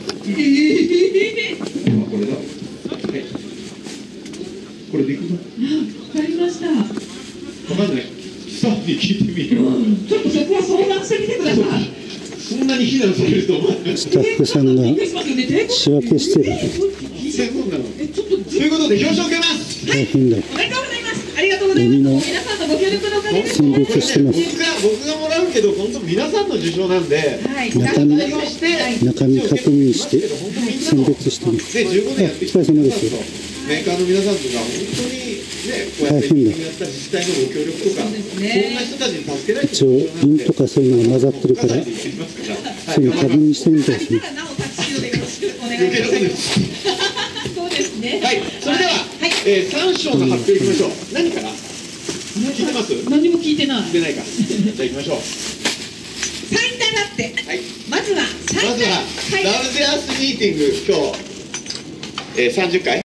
これだ。はい。これでいくぞ。わかりました。わかんない。スタッフに聞いてみる。ちょっとそこは相談してみてください。そんなに避難されると思わない。スタッフさんが仕分けしてる。ということで表彰を受けます。はい。おめでとうございます。ありがとうございます。皆さんのご協力のおかげです。僕がもらうけど本当皆さんの受賞なんで。中身確認して選別してます。お疲れ様です。メーカーの皆さんとか本当にね、こうやってやった自治体のご協力とか、そんな人たちに助けないと。一応瓶とかそういうのが混ざってるから、そういうの確認してみたいですね。そうですね。はい、それでは三賞の発表いきましょう。何から？聞いてます？何も聞いてない。聞いてないか。じゃあ行きましょう。最多だって。はい。まずはラウンジアースミーティング今日30回。